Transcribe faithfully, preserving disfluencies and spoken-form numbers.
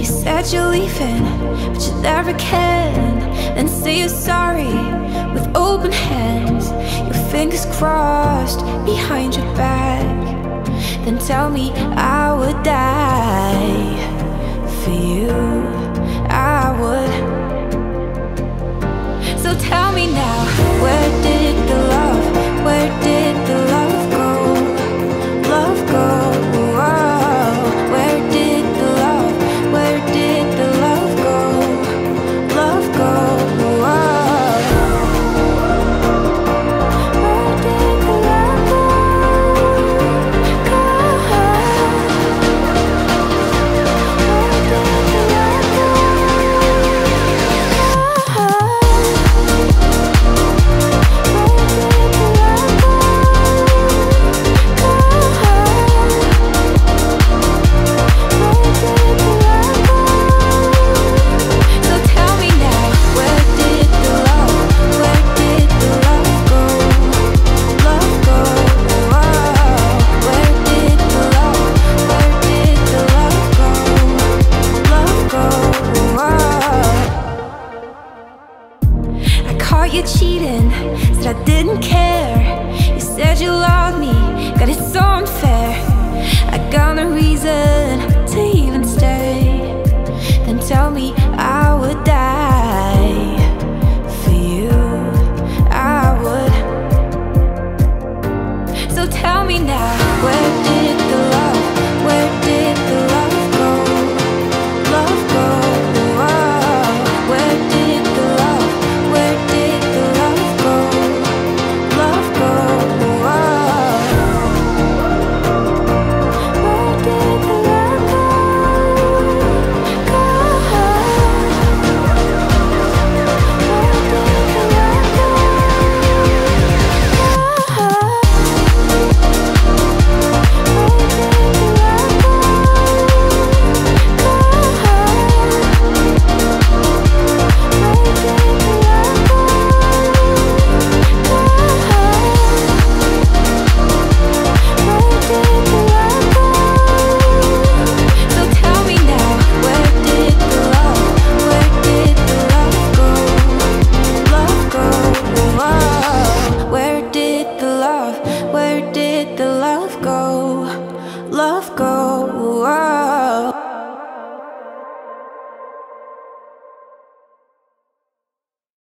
You said you're leaving, but you never can. Then say you're sorry with open hands, your fingers crossed behind your back. Then tell me I would die for you, I would. So tell me now, where did the love, where did the love go, love go? To even